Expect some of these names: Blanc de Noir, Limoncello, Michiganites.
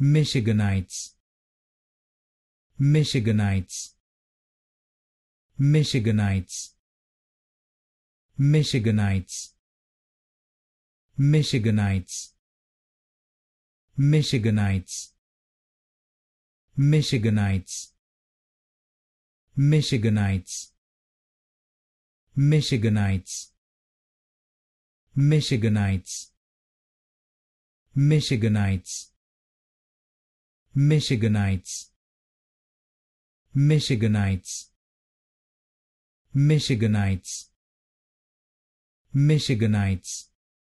Michiganites, Michiganites, Michiganites, Michiganites, Michiganites, Michiganites, Michiganites, Michiganites, Michiganites, Michiganites, Michiganites, Michiganites, Michiganites, Michiganites, Michiganites,